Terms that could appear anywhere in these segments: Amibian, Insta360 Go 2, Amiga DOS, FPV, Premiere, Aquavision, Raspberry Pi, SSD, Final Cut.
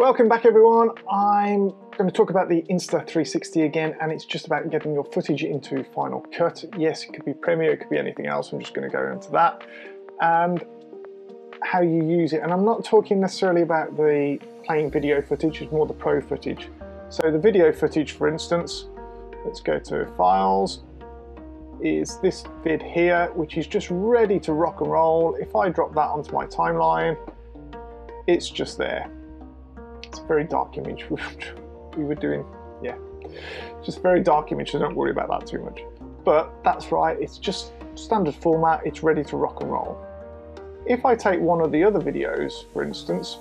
Welcome back everyone. I'm going to talk about the Insta360 again, and it's just about getting your footage into Final Cut. Yes, it could be Premiere, it could be anything else. I'm just going to go into that and how you use it. And I'm not talking necessarily about the plain video footage, it's more the pro footage. So the video footage, for instance, let's go to Files, is this vid here, which is just ready to rock and roll. If I drop that onto my timeline, it's just there. It's a very dark image, which we were doing, yeah. Just very dark image, so don't worry about that too much. But that's right, it's just standard format, it's ready to rock and roll. If I take one of the other videos, for instance,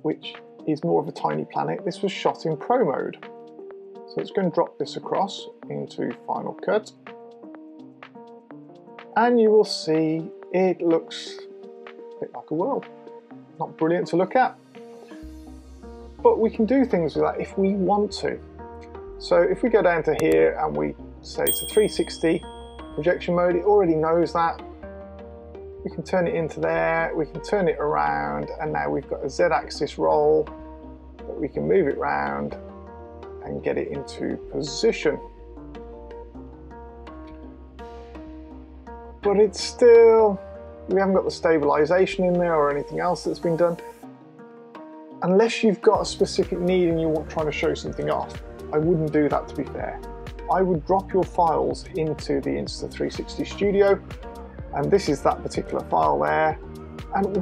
which is more of a tiny planet, this was shot in pro mode. So it's going to drop this across into Final Cut. And you will see it looks a bit like a world. Not brilliant to look at, but we can do things with that if we want to. So if we go down to here and we say it's a 360 projection mode, it already knows that. We can turn it into there, we can turn it around, and now we've got a Z-axis roll that we can move it round and get it into position. But it's still, we haven't got the stabilization in there or anything else that's been done. Unless you've got a specific need and you're trying to show something off, I wouldn't do that, to be fair. I would drop your files into the Insta360 Studio, and this is that particular file there. And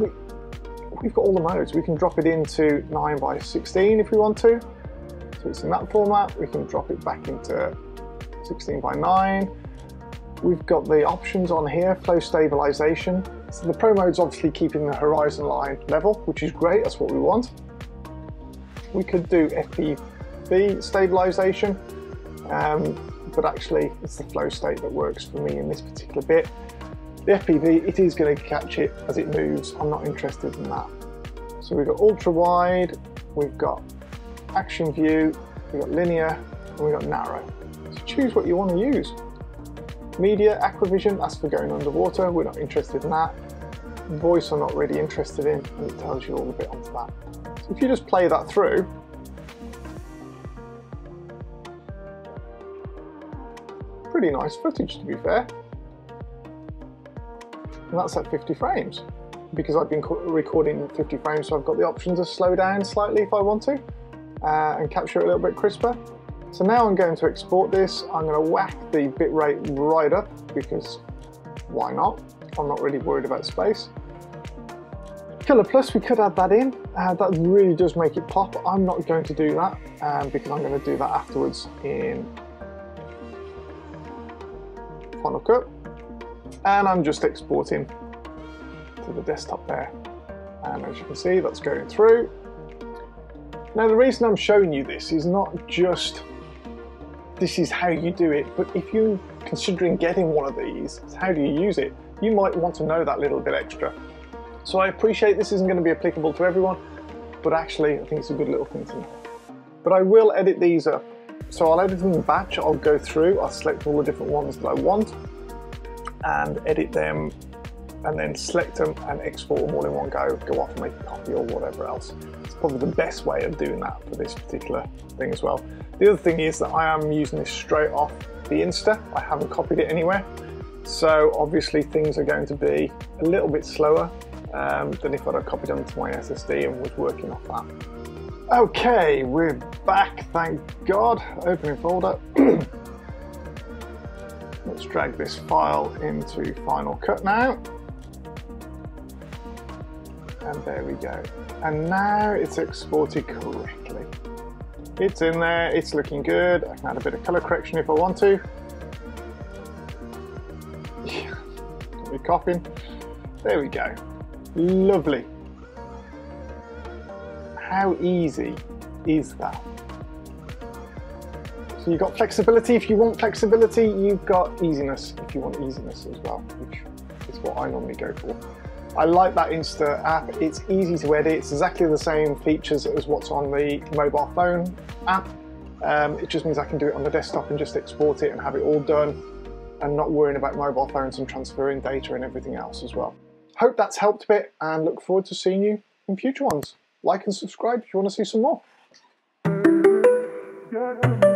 we've got all the modes. We can drop it into 9x16 if we want to. So it's in that format. We can drop it back into 16x9. We've got the options on here, flow stabilization. So the pro mode's obviously keeping the horizon line level, which is great, that's what we want. We could do FPV stabilization, but actually it's the flow state that works for me in this particular bit. The FPV, it is going to catch it as it moves, I'm not interested in that. So we've got ultra wide, we've got action view, we've got linear, and we've got narrow. So choose what you want to use. Media, Aquavision, that's for going underwater, we're not interested in that. Voice I'm not really interested in, and it tells you all the bit onto that. So if you just play that through, pretty nice footage to be fair. And that's at 50 frames. Because I've been recording at 50 frames, so I've got the option to slow down slightly if I want to, and capture it a little bit crisper. So now I'm going to export this, I'm going to whack the bitrate right up, because why not? I'm not really worried about space. Color plus, we could add that in, that really does make it pop. I'm not going to do that, because I'm going to do that afterwards in Final Cut. And I'm just exporting to the desktop there. And as you can see, that's going through. Now the reason I'm showing you this is not just this is how you do it, but if you're considering getting one of these, how do you use it? You might want to know that little bit extra. So I appreciate this isn't going to be applicable to everyone, but actually I think it's a good little thing to know. But I will edit these up. So I'll edit them in batch, I'll go through, I'll select all the different ones that I want and edit them and then select them and export them all in one go, go off and make a copy or whatever else. It's probably the best way of doing that for this particular thing as well. The other thing is that I am using this straight off the Insta. I haven't copied it anywhere. So obviously things are going to be a little bit slower than if I'd have copied onto my SSD and was working off that. Okay, we're back, thank God. Opening folder. Let's drag this file into Final Cut now. And there we go. And now it's exported correctly. It's in there, it's looking good. I can add a bit of color correction if I want to. Don't be coughing. There we go. Lovely. How easy is that? So you've got flexibility if you want flexibility, you've got easiness if you want easiness as well, which is what I normally go for. I like that Insta app, it's easy to edit, it's exactly the same features as what's on the mobile phone app. It just means I can do it on the desktop and just export it and have it all done. and not worrying about mobile phones and transferring data and everything else as well. Hope that's helped a bit and look forward to seeing you in future ones. Like and subscribe if you want to see some more.